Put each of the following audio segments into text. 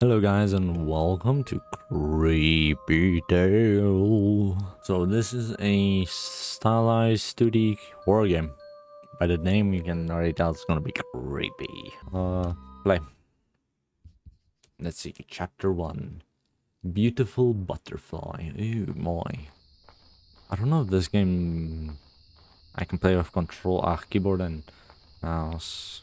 Hello guys and welcome to Creepy Tale. So this is a stylized 2D horror game. By the name you can already tell it's gonna be creepy. Play. Let's see, chapter 1. Beautiful butterfly. Ew, my. I don't know if this game I can play with control, keyboard and mouse.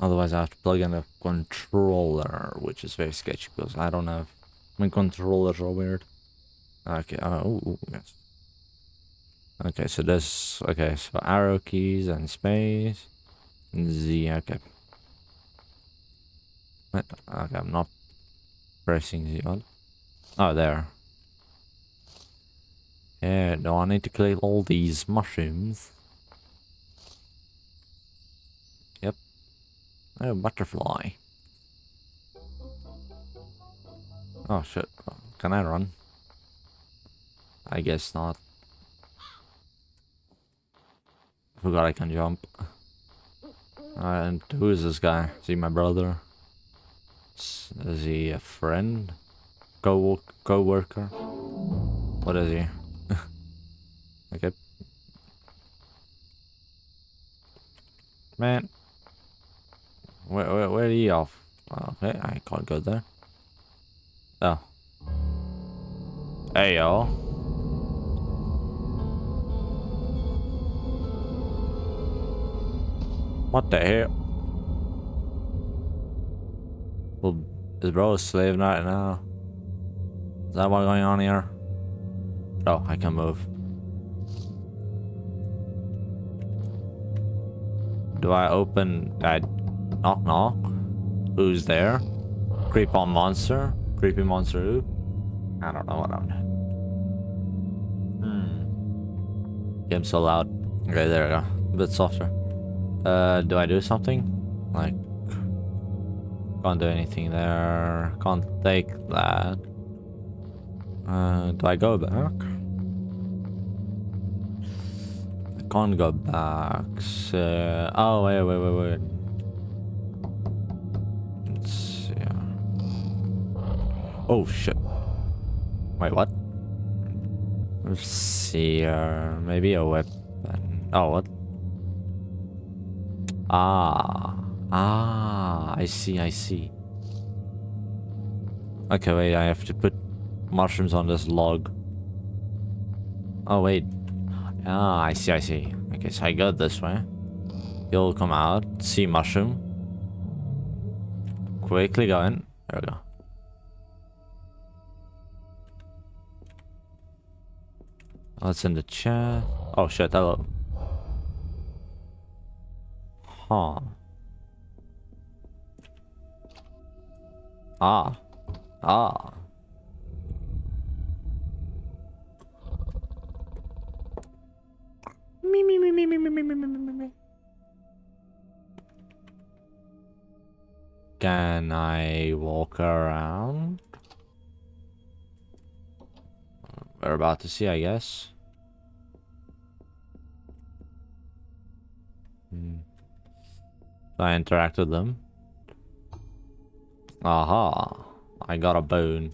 Otherwise I have to plug in a controller, which is very sketchy because I don't have... my controllers are weird. Okay, oh, yes. Okay, so this... okay, so arrow keys and space. And Z, okay. Wait, okay, I'm not pressing Z, what? Oh, there. Yeah, no, I need to collect all these mushrooms. Oh, butterfly. Oh, shit. Can I run? I guess not. Forgot I can jump. And who is this guy? Is he my brother? Is he a friend? Co-worker? What is he? Okay. Man. Where are you off? Okay, I can't go there. Oh. Hey, y'all. What the hell? Well, is bro a slave right now? Is that what's going on here? Oh, I can move. Do I open... knock knock. Who's there? Creep on monster. Creepy monster who? I don't know what I'm doing. Game's so loud. Okay, there we go. A bit softer. Do I do something? Like, can't do anything there. Can't take that. Do I go back? I can't go back. So, oh wait. Oh shit. Wait, what? Let's see here. Maybe a weapon. Oh, what? Ah, I see. Okay, wait, I have to put mushrooms on this log. Oh, wait. Ah, I see. Okay, so I go this way. You'll come out. See mushroom. Quickly go in. There we go. What's in the chat? Oh shit, hello. Huh. Ah. Me. Can I walk around? We're about to see, I guess. I interact with them. Aha! I got a bone.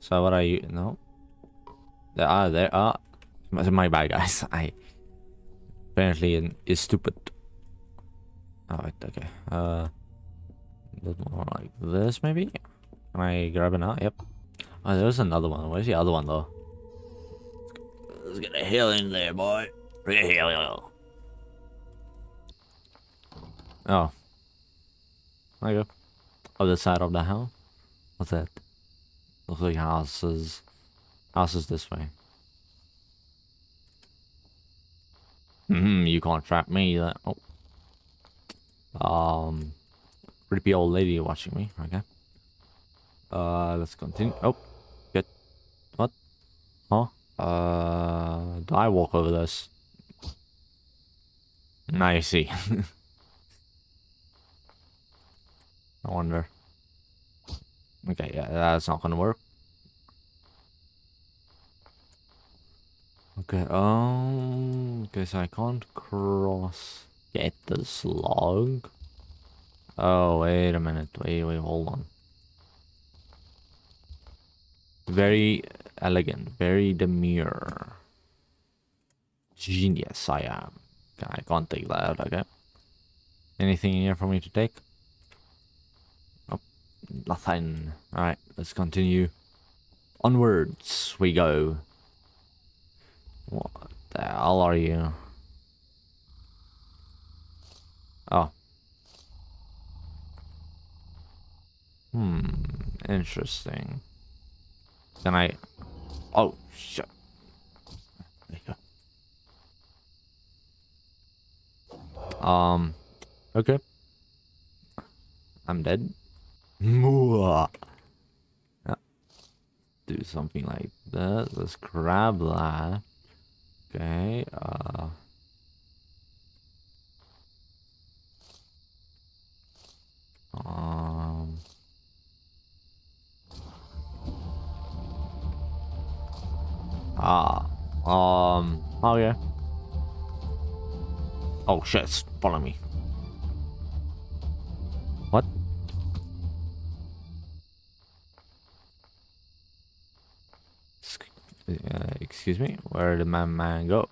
So what are you? No. There are. My bad, guys. I apparently is stupid. Oh wait, okay. A little more like this maybe. Can I grab it now? Yep. Oh, there's another one. Where's the other one though? Let's get a hill in there, boy. Real. Oh. There you go. Other side of the hill. What's that? Looks like houses. Houses this way. You can't trap me. Oh. Creepy old lady watching me. Okay. Let's continue. Oh. Get. What? Huh? Do I walk over this? Now you see. I wonder. Okay, yeah, that's not gonna work. Okay, okay, so I can't cross... get this log. Oh, wait a minute. Wait, hold on. Very elegant. Very demure. Genius, I am. I can't take that out, okay? Anything in here for me to take? Nope. Nothing. Alright, let's continue. Onwards we go. What the hell are you? Oh. Interesting. Can I... Oh, shit. There you go. Okay. I'm dead. Do something like that. Let's grab that. Okay, oh yeah. Oh shit, it's following me. What? Excuse me, where did my man go?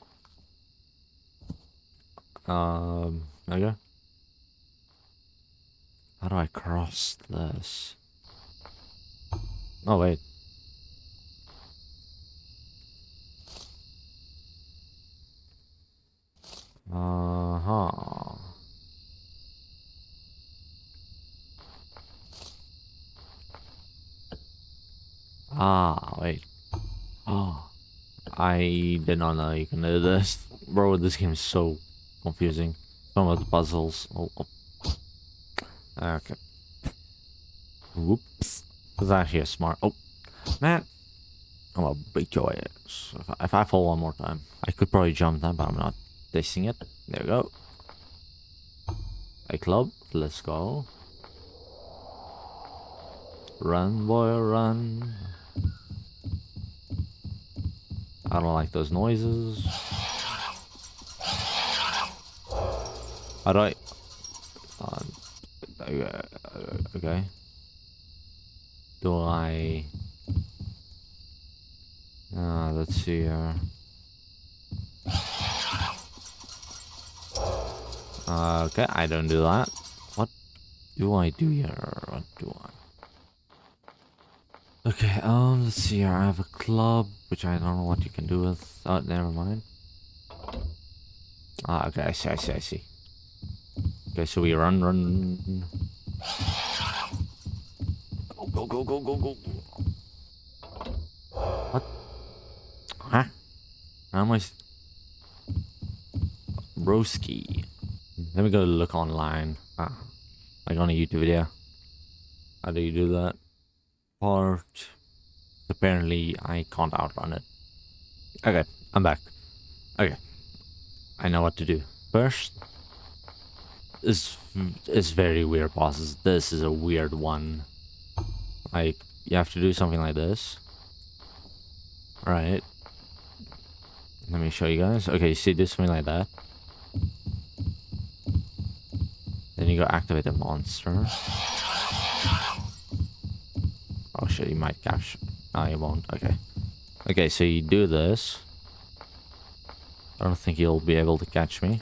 Okay. How do I cross this? Oh, wait. Ah, wait. Oh, I did not know you can do this. Bro, this game is so confusing. Some of the puzzles. Okay. Whoops. That's actually a smart. Oh, man. I'm a big joy. So if I fall one more time, I could probably jump that, but I'm not tasting it. There we go. A club. Let's go. Run, boy, run. I don't like those noises. How do I... okay. Do I... let's see here. Okay, I don't do that. What do I do here? What do I... Okay, let's see here. I have a club, which I don't know what you can do with. Oh, never mind. Ah, okay, I see. Okay, so we run. Go. What? Huh? How am I... Broski. Let me go look online. Like on a YouTube video. How do you do that? Part. Apparently I can't outrun it. Okay, I'm back. Okay, I know what to do. First, it's very weird bosses. This is a weird one. Like, you have to do something like this. All right, let me show you guys. Okay, you see, do something like that, then you go activate the monster. Oh shit, you might capture. No, you won't. Okay. Okay, so you do this. I don't think you'll be able to catch me.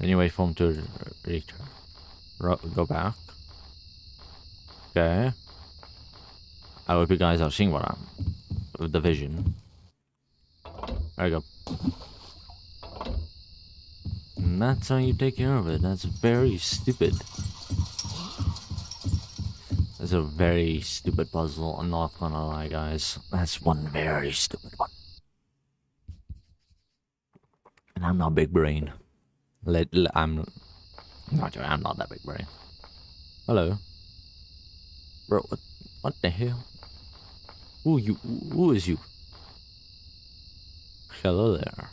Then you wait for him to return. Go back. Okay. I hope you guys are seeing what I'm... with the vision. There you go. And that's how you take care of it. That's very stupid. It's a very stupid puzzle, I'm not gonna lie, guys. That's one very stupid one. And I'm not big brain. I'm not that big brain. Hello. Bro, what the hell? Who is you? Hello there.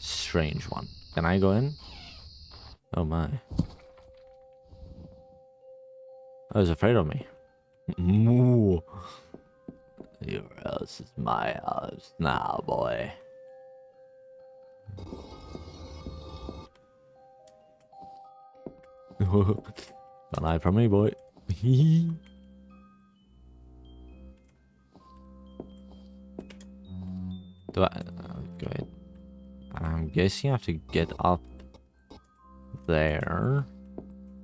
Strange one. Can I go in? Oh my. I was afraid of me. Moo. Your house is my house now, boy. Don't hide from me, boy. Do I... Oh, go ahead. I'm guessing I have to get up there.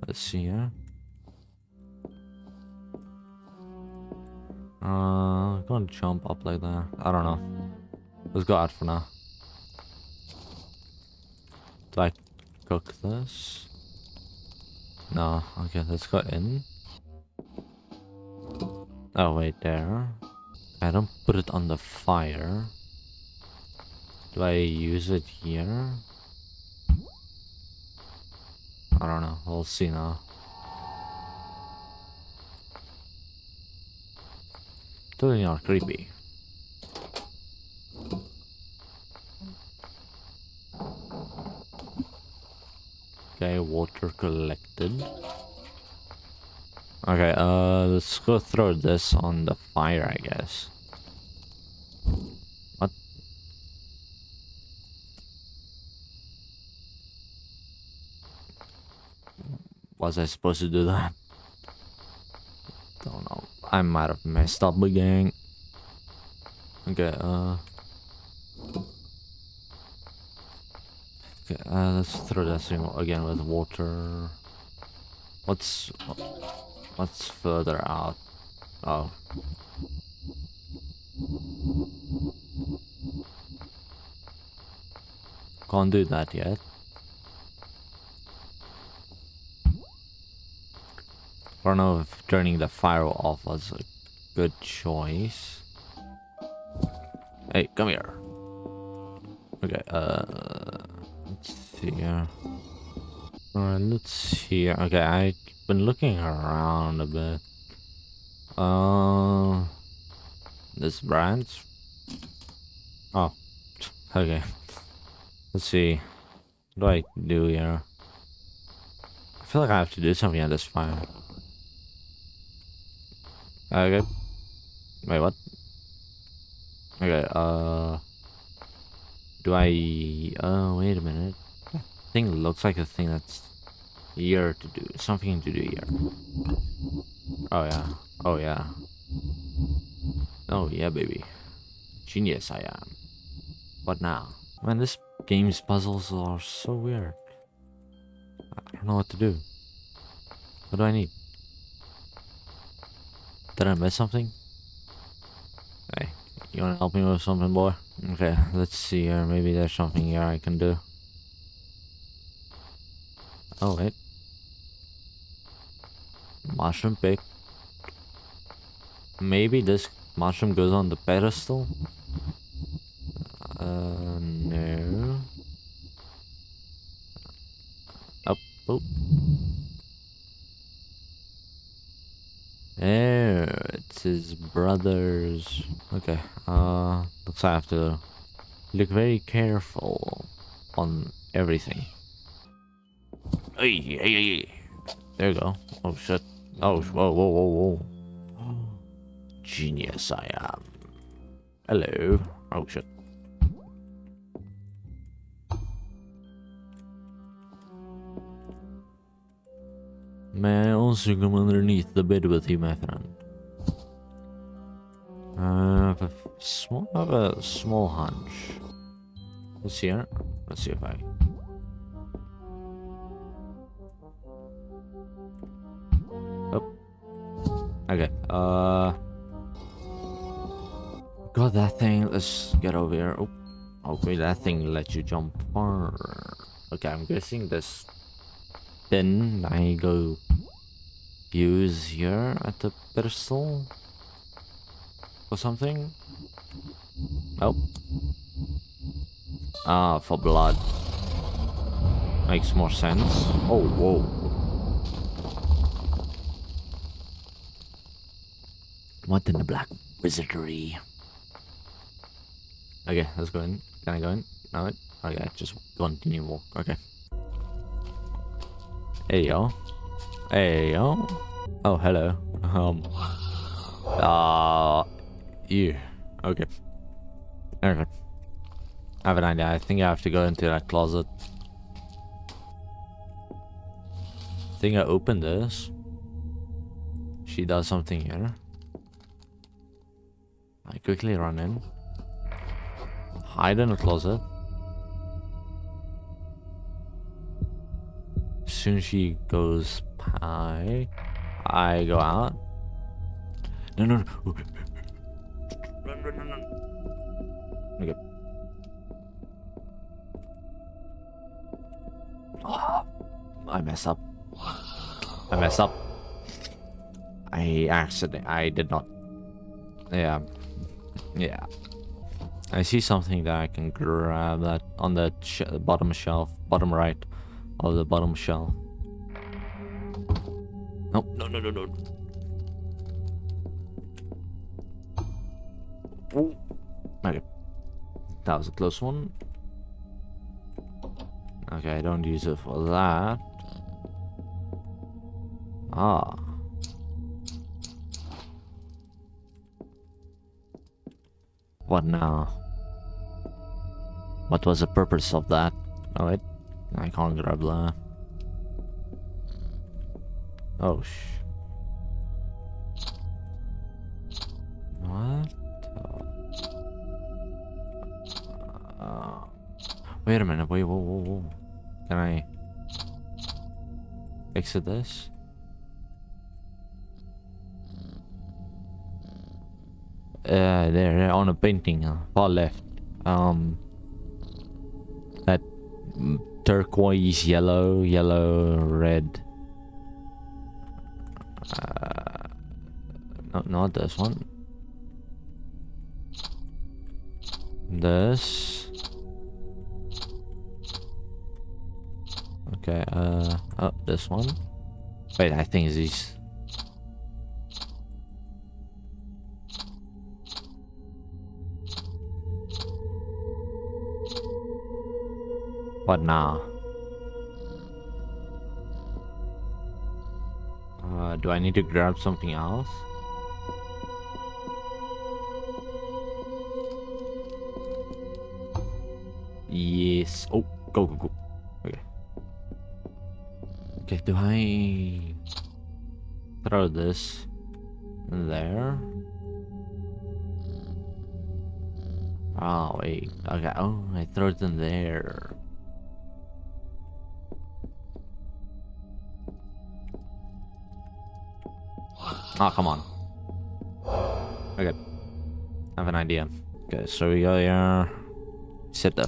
Let's see here. I'm gonna jump up like that. I don't know. Let's go out for now. Do I cook this? No. Okay, let's go in. Oh, wait, there. I don't put it on the fire. Do I use it here? I don't know. We'll see now. Totally not creepy. Okay, water collected. Okay, let's go throw this on the fire, I guess. What? Was I supposed to do that? Don't know. I might have messed up again. Okay, okay, let's throw that thing again with water. What's further out? Oh. Can't do that yet. I don't know if turning the fire off was a good choice. Hey, come here. Okay, let's see here. Alright, let's see. Okay, I've been looking around a bit. This branch? Oh, okay. Let's see. What do I do here? I feel like I have to do something at this fire. Okay. Wait, what? Okay, do I... Oh, wait a minute. That thing looks like a thing that's here to do. Something to do here. Oh, yeah. Oh, yeah. Oh, yeah, baby. Genius I am. What now? Man, this game's puzzles are so weird. I don't know what to do. What do I need? Did I miss something? Hey, you wanna help me with something, boy? Okay, let's see here. Maybe there's something here I can do. Oh, wait. Mushroom pick. Maybe this mushroom goes on the pedestal? No. Up, oh. Oh, it's his brothers. Okay, looks like I have to look very careful on everything. Hey, hey, hey. There you go. Oh, shit. Oh, whoa, whoa, whoa, whoa. Genius I am. Hello. Oh, shit. May I also come underneath the bed with you, my friend? I have a small hunch. Let's see here. Let's see if I... Oh. Okay, got that thing. Let's get over here. Oh. Okay, that thing lets you jump far. Okay, I'm guessing this... Then I go use here at the pedestal or something. Oh. Ah, for blood. Makes more sense. Oh, whoa. What in the black wizardry? Okay, let's go in. Can I go in? No? Okay, just continue walk. Okay. Hey yo. Hey yo. Oh, hello. You. Okay. Okay. I have an idea. I think I have to go into that closet. I think I opened this. She does something here. I quickly run in. Hide in a closet. Soon she goes by. I go out. No. Run. Okay. Oh, I mess up. I did not. Yeah. I see something that I can grab that on the bottom shelf, bottom right of the bottom shelf. Nope. No. Ooh. Okay. That was a close one. Okay, I don't use it for that. Ah. What now? What was the purpose of that? Oh wait, I can't grab that. Oh What? Wait a minute, whoa. Can I exit this? There on a painting, far left. That turquoise yellow, red. No, not this one. This. Okay. Oh, this one. Wait, I think it's these. What now? Do I need to grab something else? Yes. Oh, go. Okay, do I throw this there? Oh, wait. Okay. Oh, I throw it in there. Oh, come on. Okay. I have an idea. Okay, so we go here. Set the...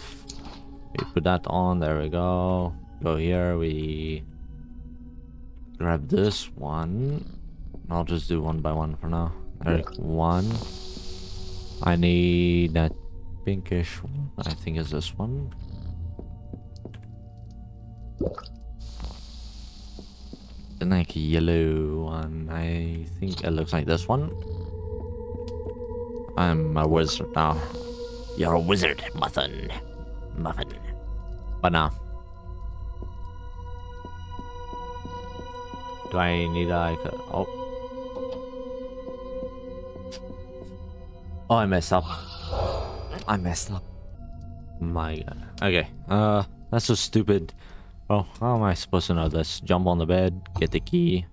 We put that on. There we go. Go here. We... Grab this one. I'll just do one by one for now. There, yeah. One. I need that pinkish one. I think it's this one. Like a yellow one. I think it looks like this one. I'm a wizard now. You're a wizard, Muffin. But now, do I need like a... Oh, I messed up. My God. Okay. That's so stupid. Oh, how am I supposed to know this? Jump on the bed, get the key,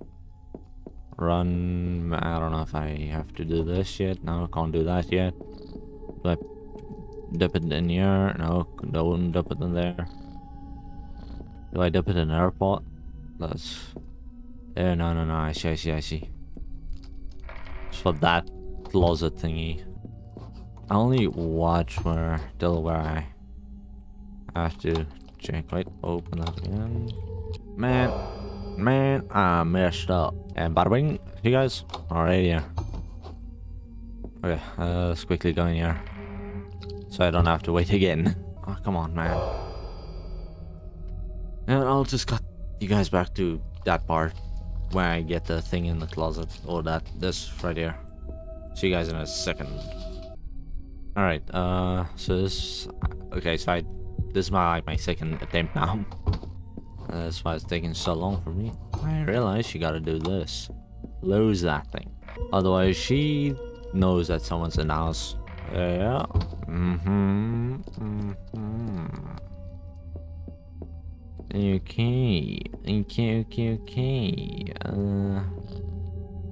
run. I don't know if I have to do this yet. No, can't do that yet. But dip it in here. No, don't dip it in there. Do I dip it in the airport? That's there. No. I see. It's for that closet thingy. I only watch till where I have to. Check, wait, open up again. Man, I messed up. And bada bing, you guys, alright here. Okay, let's quickly go in here. So I don't have to wait again. Oh, come on, man. And I'll just cut you guys back to that part where I get the thing in the closet. Or this right here. See you guys in a second. Alright, so this... Okay, so this is my second attempt now. That's why it's taking so long for me. I realize you gotta do this. Lose that thing. Otherwise, she knows that someone's in the house. Yeah. Okay.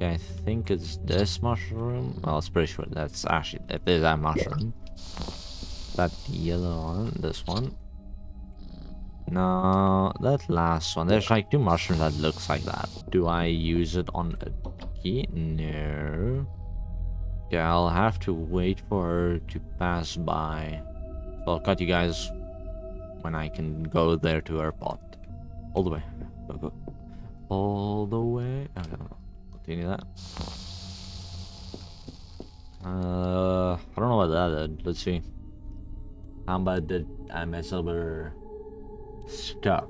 I think it's this mushroom. Well, it's pretty sure that's actually that is that mushroom. That yellow one, this one. No, that last one. There's like two mushrooms that looks like that. Do I use it on a key? No. Yeah, I'll have to wait for her to pass by. So I'll cut you guys when I can go there to her pot. All the way. Go, go. All the way. Okay, continue that. I don't know what that did. Let's see. How about did I mess up her stuff?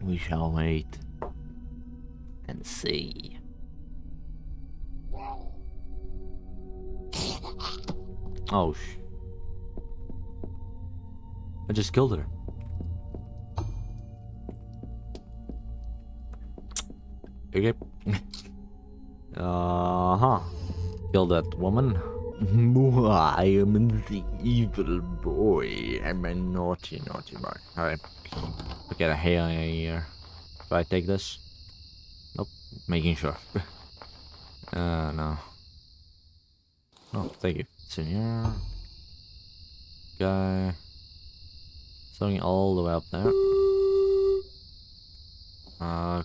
We shall wait and see. Oh sh! I just killed her. Okay. Killed that woman. I am the evil boy. I'm a naughty boy. Alright. Look at a hair here. Do I take this? Nope. Making sure. No. Oh, thank you. It's in here. Okay. It's going all the way up there.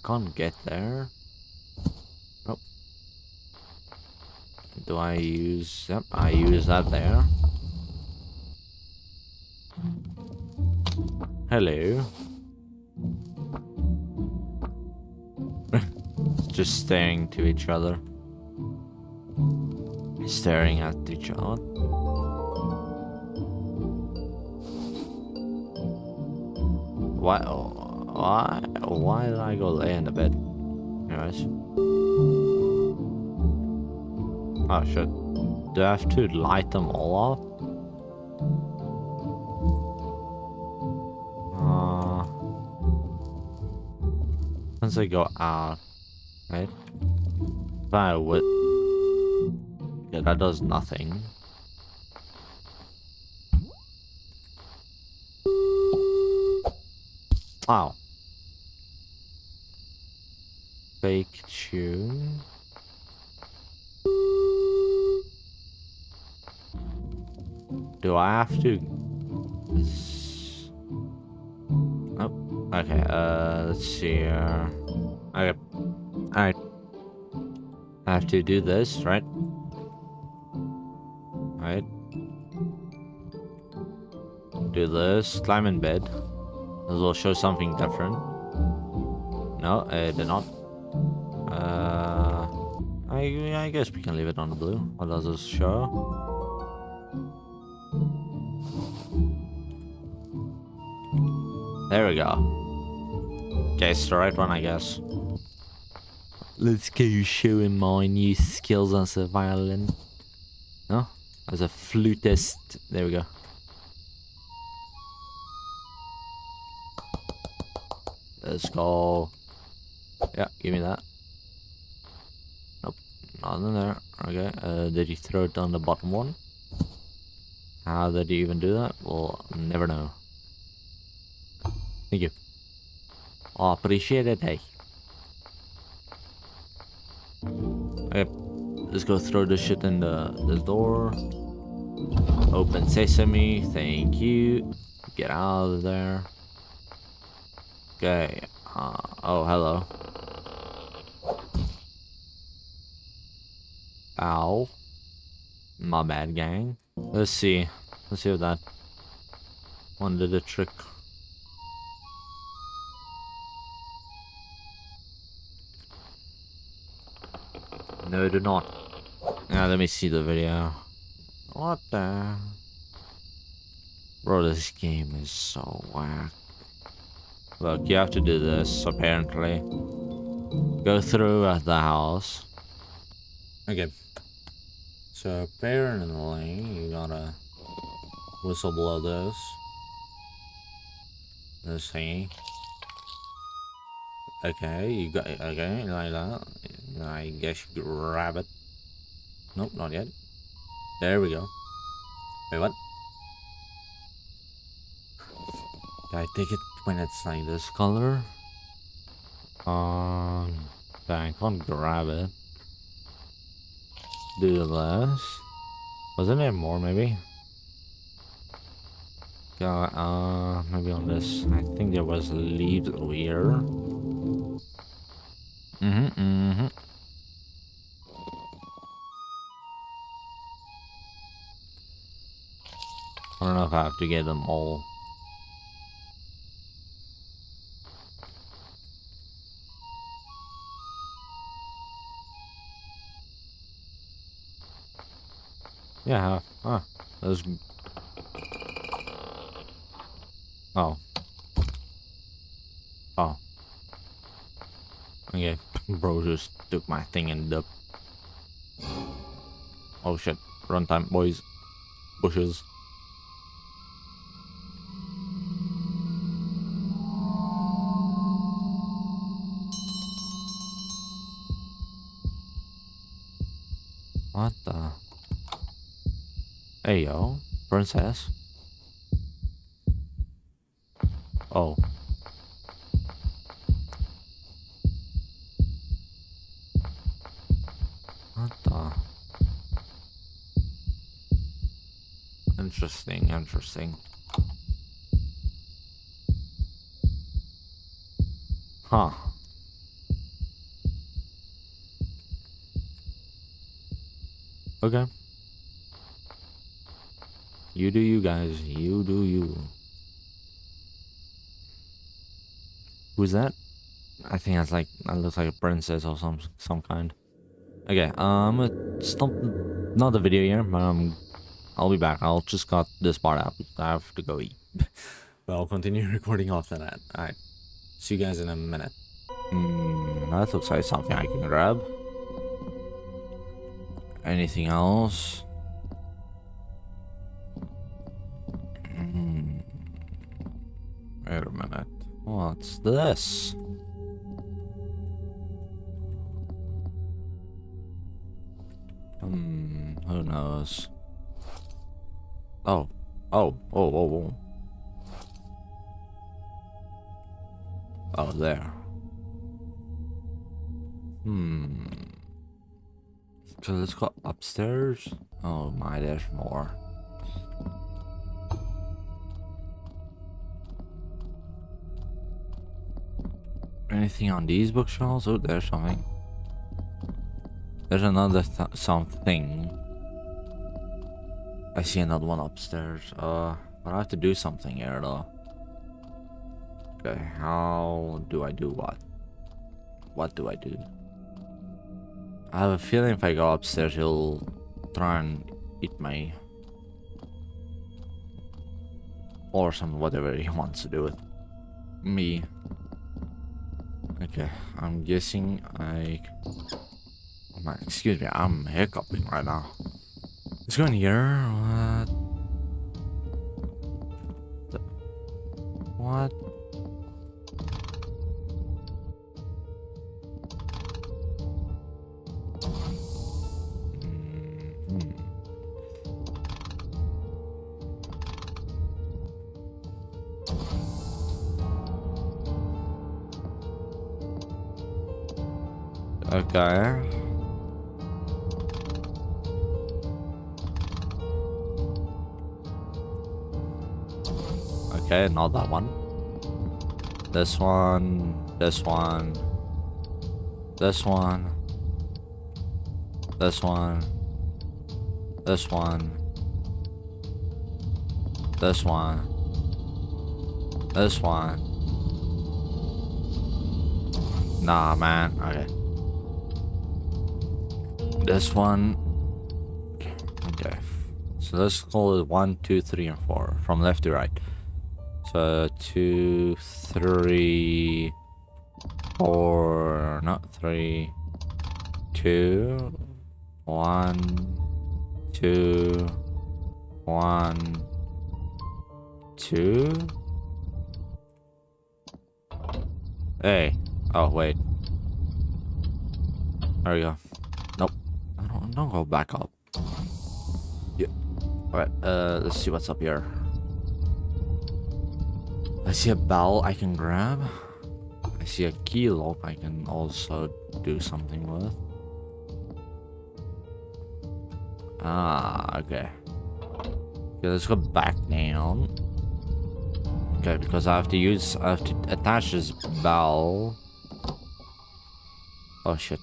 Can't get there. Nope. Do I use... Yep, I use that there. Hello. Just staring to each other. Staring at each other. Why did I go lay in the bed? Anyways. Oh shit. Do I have to light them all up? Once I go out, right? If I would... Yeah, that does nothing. Wow. Fake tune. Do I have to? Oh, okay. Let's see here. Okay. All right. I have to do this, right? All right. Do this. Climb in bed. This will show something different. No, it did not. I guess we can leave it on blue. What does this show? There we go. Okay, it's the right one, I guess. Let's go showing my new skills as a violin. No? As a flutist. There we go. Let's go. Yeah, give me that. Nope, nothing there. Okay, did he throw it on the bottom one? How did he even do that? Well, I'll never know. Thank you. I appreciate it, hey. Okay, let's go throw this shit in the door. Open sesame, thank you. Get out of there. Okay, oh, hello. Ow. My bad, gang. Let's see if that one did a trick. No, it did not. Now, let me see the video. What the? Bro, this game is so whack. Look, you have to do this, apparently. Go through at the house. Okay. So, apparently, you gotta whistle blow this. This thingy. Okay, you got it. Okay, like that. I guess you grab it. Nope, not yet. There we go. Wait, what? I take it when it's like this color. I can't grab it. Do less. Wasn't there more maybe? Maybe on this. I think there was leaves over here. I don't know if I have to get them all. Yeah, those. Oh. Okay, bro just took my thing and dip. Oh shit, run time, boys. Bushes. What the? Hey yo, princess. Oh. What the? Interesting, interesting. Huh. Okay. You do you guys, you do you. Who's that? I think that's like, that looks like a princess or some kind. Okay, stop, not the video here, but I'll be back. I'll just cut this part out. I have to go eat. But I'll continue recording after that. Alright, see you guys in a minute. That looks like something I can grab. Anything else? Wait a minute. What's this? Who knows? Oh, there. So let's go upstairs. Oh my, there's more. Anything on these bookshelves? Oh, there's something. There's another something. I see another one upstairs. But I have to do something here though. Okay, how do I do what? What do I do? I have a feeling if I go upstairs, he'll try and eat me. Or some whatever he wants to do with me. Okay, I'm guessing I... Oh my, excuse me, I'm hiccuping right now. Let's go in here. What? What? Okay. Okay, not that one. This one, this one, this one, this one, this one, this one, this one. Nah, man. Okay. This one. Okay, so let's call it 1, 2, 3, and 4 from left to right. So 2, 3, 4, not 3, 2, 1, 2, 1, 2. Hey, oh wait, there we go. Don't go back up. Yeah. Alright, let's see what's up here. I see a bell I can grab. I see a key lock I can also do something with. Ah, okay. Okay, let's go back down. Okay, because I have to attach this bell. Oh shit.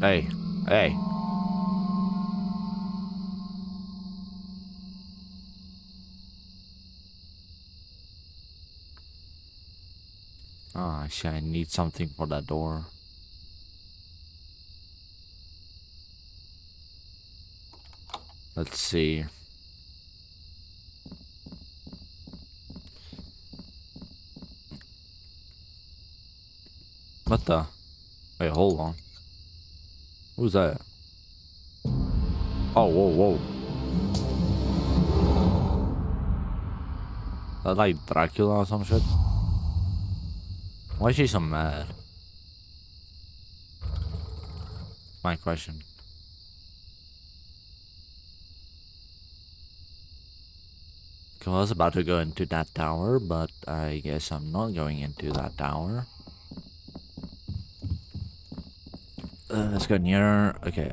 Hey, hey. Oh, actually, I need something for that door. Let's see. What the? Wait, hold on. Who's that? Oh, whoa, whoa. Is that like Dracula or some shit? Why is she so mad? My question. I was about to go into that tower, but I guess I'm not going into that tower. Let's go near. Okay,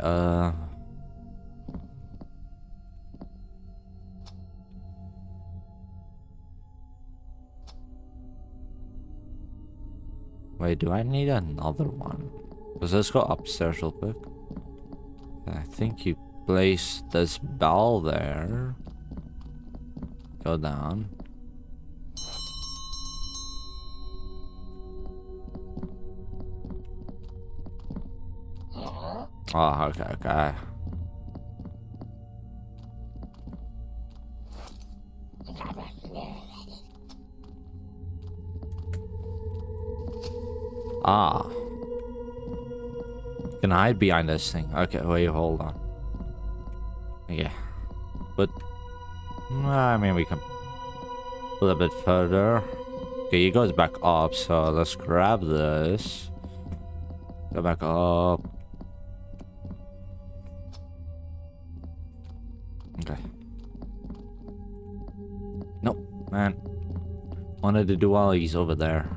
Wait, do I need another one? Because let's go upstairs real quick. I think you place this bell there. Go down. Oh, okay, okay. Ah. Can I hide behind this thing? Okay, wait, hold on. Okay. But... I mean, we can a little bit further. Okay, he goes back up, so let's grab this. Go back up. Okay. Nope, man. Wanted to do while he's over there.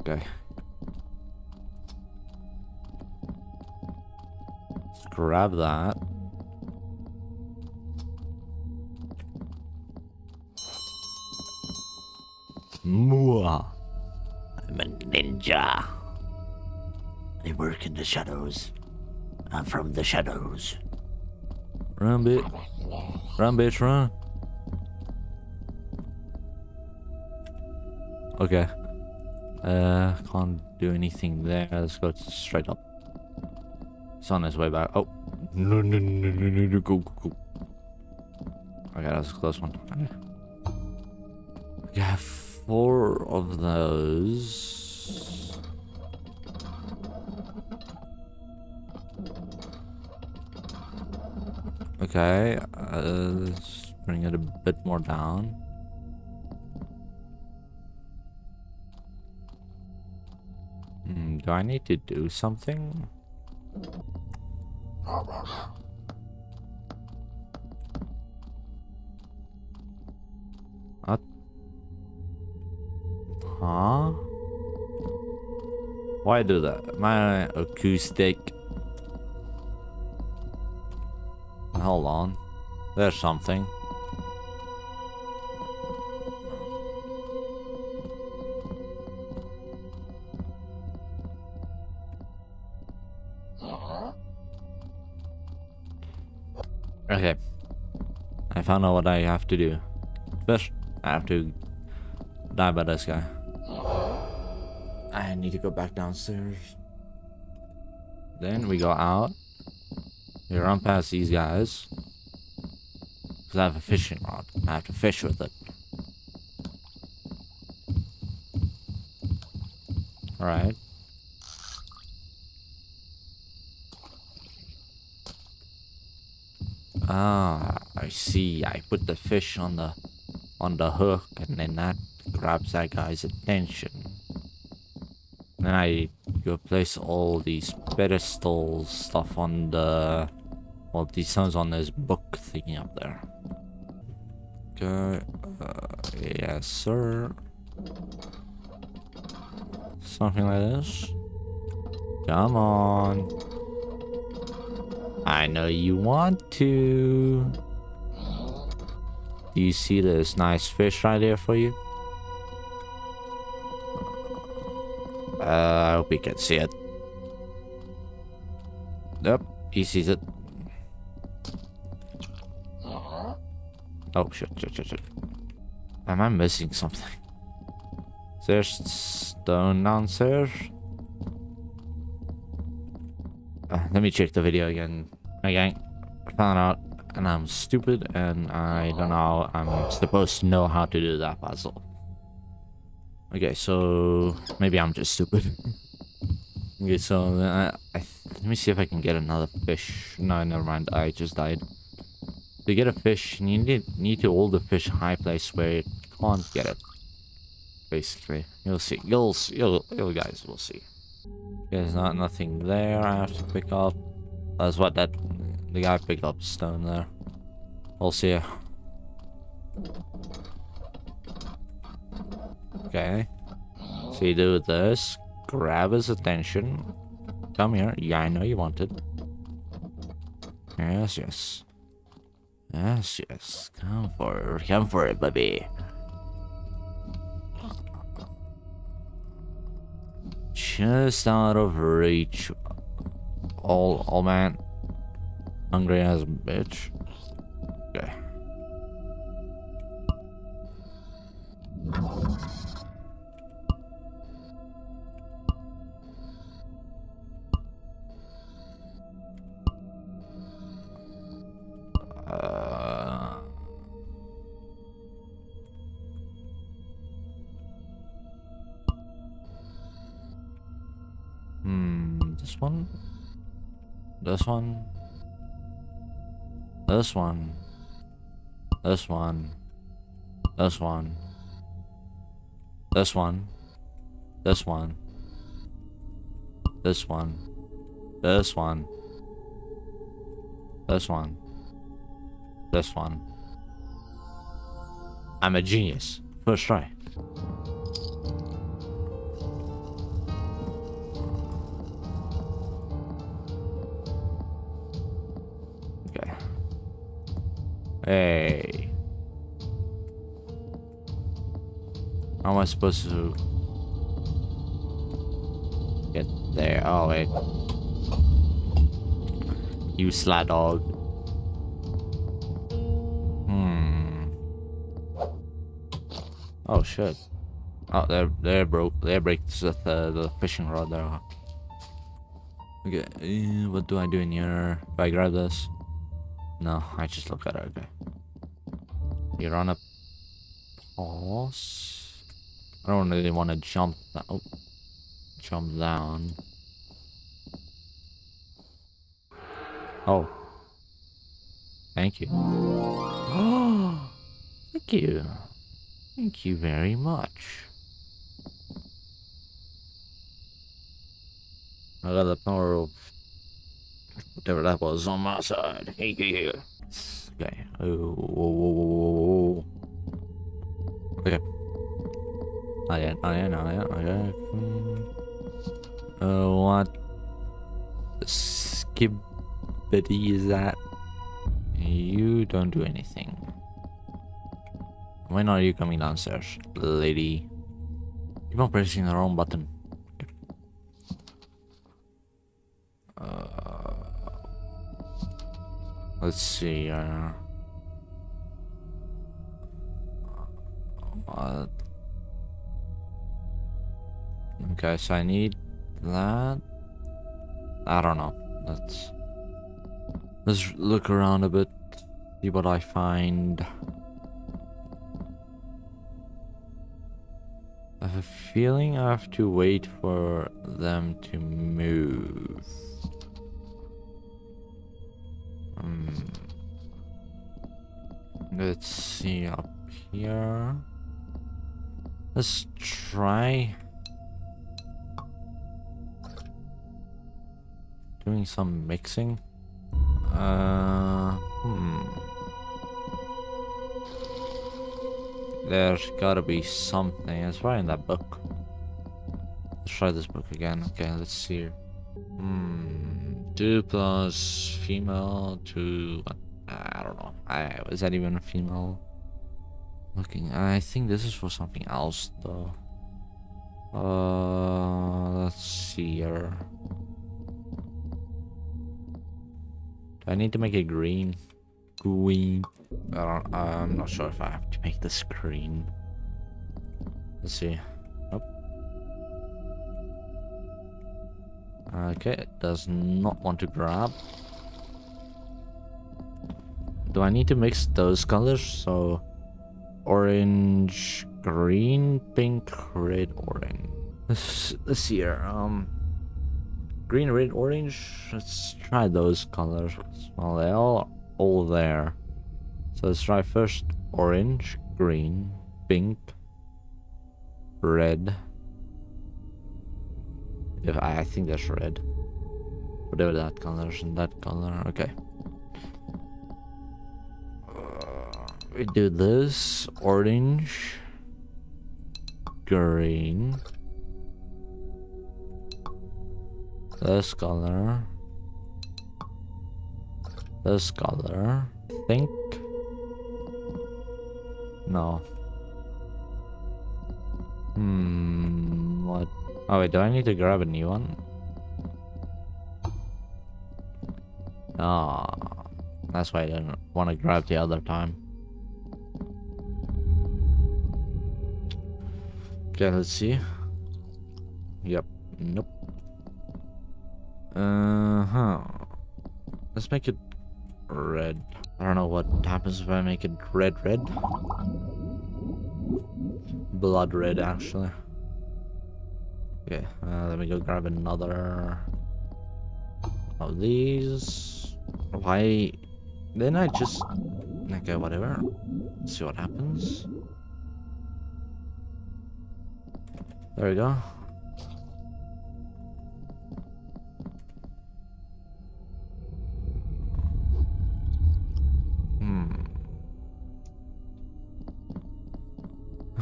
Okay. Grab that. Mwah. I'm a ninja. I work in the shadows. I'm from the shadows. Run, bitch. Run, bitch, run. Okay. Can't do anything there. Let's go straight up. It's on his way back. Oh. No. Go. Okay, that was a close one. Okay, I have 4 of those. Okay, let's bring it a bit more down. Do I need to do something? Huh? Why do that? My acoustic. Hold on. There's something. Okay, I found out what I have to do. First, I have to die by this guy. I need to go back downstairs. Then we go out. We run past these guys. Because I have a fishing rod. I have to fish with it. Alright. Ah, I see. I put the fish on the hook, and then that grabs that guy's attention. And then I go place all these pedestals stuff on the Well, the sun's on this book thingy up there. Okay. Yes, sir. Something like this. Come on. I know you want to. Do you see this nice fish right there for you? I hope he can see it. Yep, he sees it. Oh, shit. Am I missing something? There's stone downstairs. Let me check the video again. Okay, I found out, and I'm stupid, and I don't know how I'm supposed to know how to do that puzzle. Okay, so maybe I'm just stupid. Okay, so let me see if I can get another fish. No, never mind. I just died. To get a fish, you need to hold the fish high place where it can't get it. Basically, you'll see. You guys will see. There's nothing there. I have to pick up. That's what the guy picked up stone there. We'll see. Okay. So you do this. Grab his attention. Come here. Yeah, I know you want it. Yes. Yes. Come for it, baby. Just out of reach. All man. Hungry as a bitch. Okay. This one. I'm a genius. First try. Hey, how am I supposed to get there? Oh wait, you sly dog. Oh shit. Oh, they break the fishing rod there. Okay, what do I do in here? If I grab this. No, I just look at it, okay. You're on a pause. I don't really want to jump down. Oh, jump down. Oh. Thank you. Thank you. Thank you very much. I got the power of whatever that was on my side. Hey. Okay. Oh. Okay. I didn't. Okay. What skibbity is that? You don't do anything. When are you coming downstairs, lady? Keep on pressing the wrong button. Let's see. What? Okay, so I need that. I don't know. Let's look around a bit, see what I find. I have a feeling I have to wait for them to move. Let's see up here. Let's try doing some mixing. There's gotta be something. It's right in that book. Let's try this book again. Okay, let's see here. 2 plus female 2. I don't know. Is that even a female looking? I think this is for something else though. Let's see here. Do I need to make it green? Green. I'm not sure if I have to make this green. Let's see. Nope. Okay, it does not want to grab. Do I need to mix those colors? So orange, green, pink, red, orange. Let's see here. Green, red, orange. Let's try those colors. Well, they are all there. So let's try first orange, green, pink, red. If I think that's red. Whatever that color is, and that color. Okay. We do this orange, green, this color, I think. No. What? Oh wait, do I need to grab a new one? Ah, that's why I didn't want to grab the other time. Okay, let's see. Yep. Nope. Let's make it red. I don't know what happens if I make it red, red. Blood red, actually. Okay, let me go grab another of these. Why? Then I just... Okay, whatever. Let's see what happens. There we go.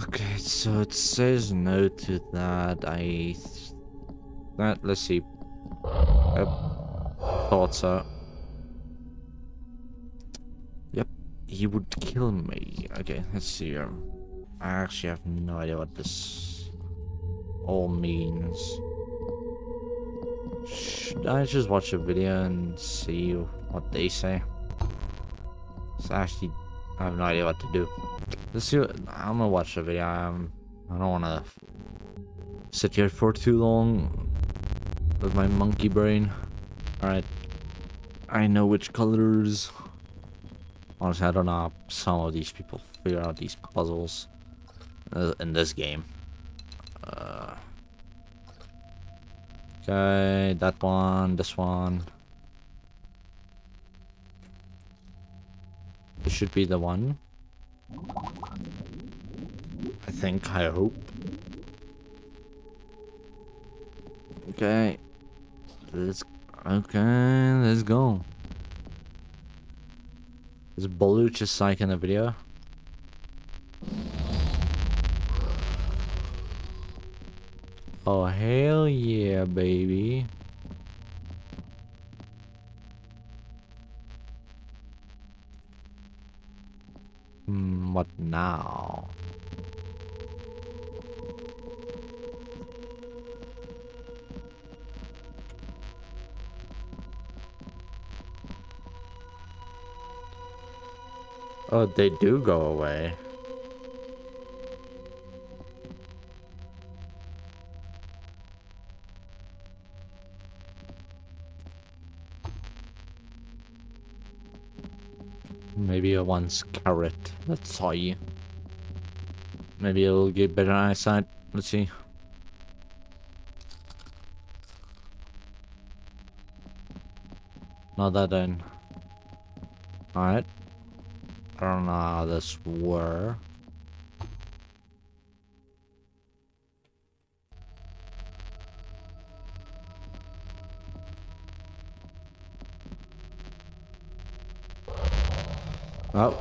Okay, so it says no to that. Let's see. I thought so. Yep, he would kill me. Okay, let's see. I actually have no idea what this all means. Should I just watch a video and see what they say? So actually, I have no idea what to do. Let's see. I'm gonna watch the video. I don't wanna sit here for too long with my monkey brain. All right. I know which colors. Honestly, I don't know how some of these people figure out these puzzles in this game. Okay, that one, this one. This should be the one. I think, I hope. Okay. Let's go. Is Baloo just like in the video? Oh, hell yeah, baby. What now? Oh, they do go away. Maybe a one's carrot. Let's see. Maybe it'll get better eyesight. Let's see. Not that then. Alright. I don't know how this were. Oh.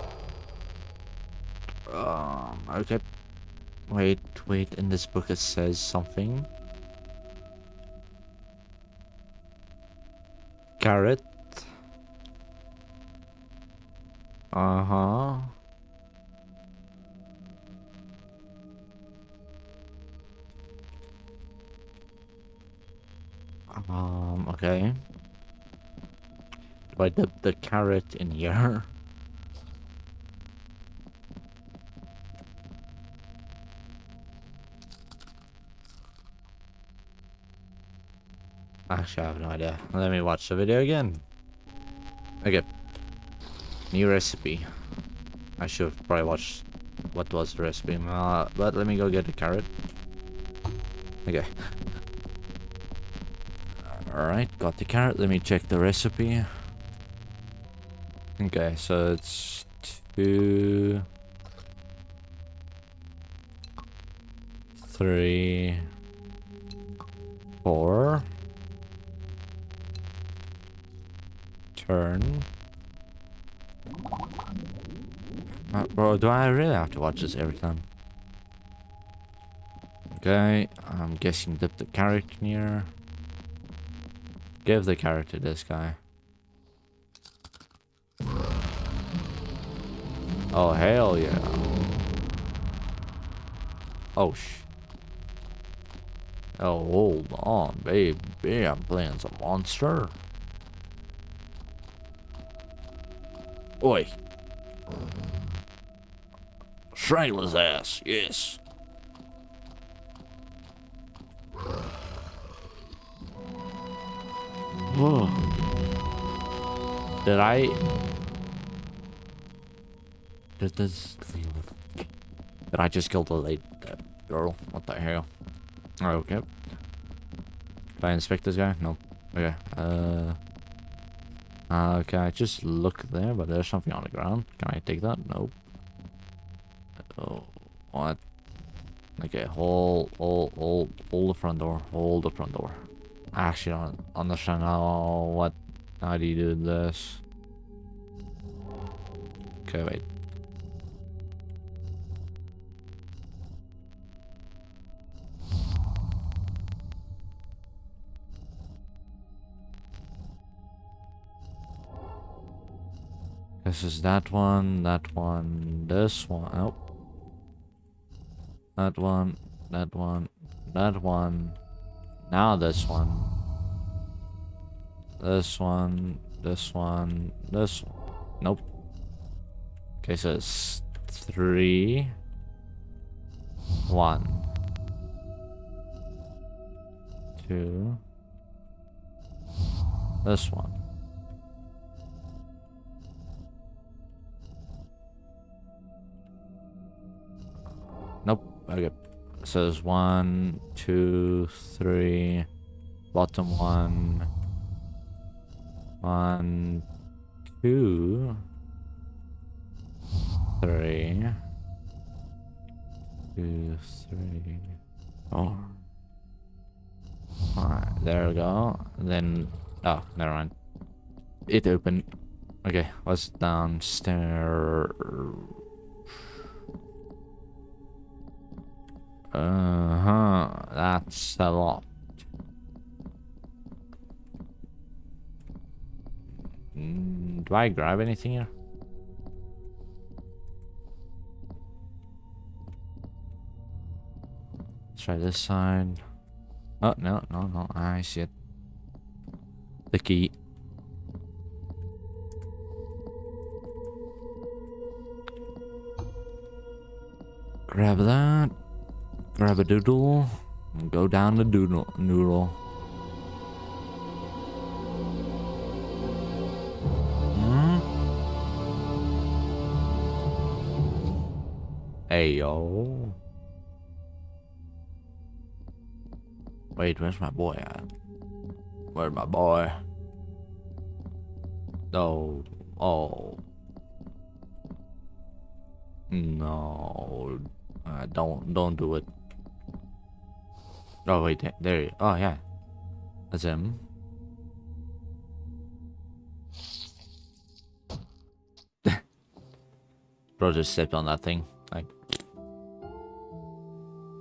Okay. Wait, in this book it says something. Carrot. Uh-huh. Okay. Do I dip the carrot in here? Actually, I have no idea. Let me watch the video again. Okay. New recipe. I should have probably watched what was the recipe, but let me go get the carrot. Okay. Alright, got the carrot. Let me check the recipe. Okay, so it's 2, 3, 4. Turn. Bro, do I really have to watch this every time? Okay, I'm guessing dip the carrot in here. Give the carrot to this guy. Oh, hell yeah. Oh, oh, hold on, baby. I'm playing some monster. Oi. Strangle his ass, yes. Did I? Did I just kill the lady, that girl? What the hell? Okay. Did I inspect this guy? No. Okay. Okay. I just look there, but there's something on the ground. Can I take that? Nope. Oh, what? Okay. Hold the front door. Hold the front door. I actually don't understand how do you do this? Okay, wait. This is that one, this one, oh. That one, that one, that one. Now this one. This one, this one, this one. Nope. Okay, so it's 3, 1, 2. This one. Nope, okay. So there's 1, 2, 3, bottom 1, 1, 2, 3, 2, 3, 4, 5. There we go. Then, oh, never mind. It opened. Okay, what's downstairs? That's a lot. Do I grab anything here? Let's try this side. Oh, no, I see it. The key. Grab that. Grab a doodle and go down the noodle. Hey yo. Wait, where's my boy at? Where's my boy? No. Oh. No. Don't do it. Oh wait, there you. Oh yeah, that's him. Bro just stepped on that thing. Like,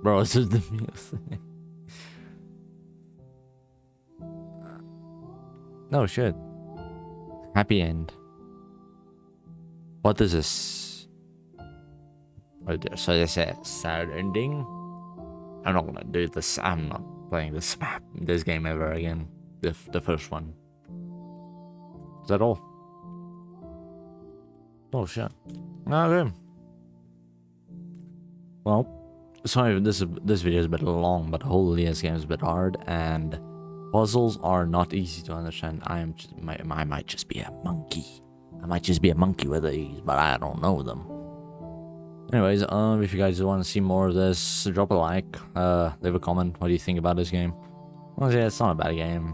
bro, this is the music. No shit. Happy end. What is this? So there's a sad ending. I'm not gonna do this. I'm not playing this map, this game ever again. The first one. Is that all? Oh shit. Okay. Well, sorry if this video is a bit long, but holy, this game is a bit hard and puzzles are not easy to understand. I might just be a monkey. I might just be a monkey with these, but I don't know them. Anyways, if you guys want to see more of this, drop a like, leave a comment. What do you think about this game? Well, yeah, it's not a bad game.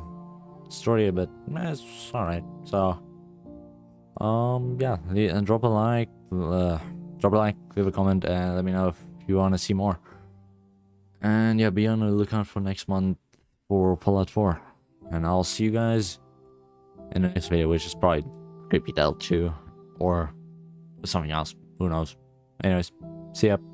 Story a bit, it's alright. So, yeah, drop a like, leave a comment, and let me know if you want to see more. And yeah, be on the lookout for next month for Fallout 4. And I'll see you guys in the next video, which is probably Creepytale 2 or something else. Who knows? Anyways, see ya.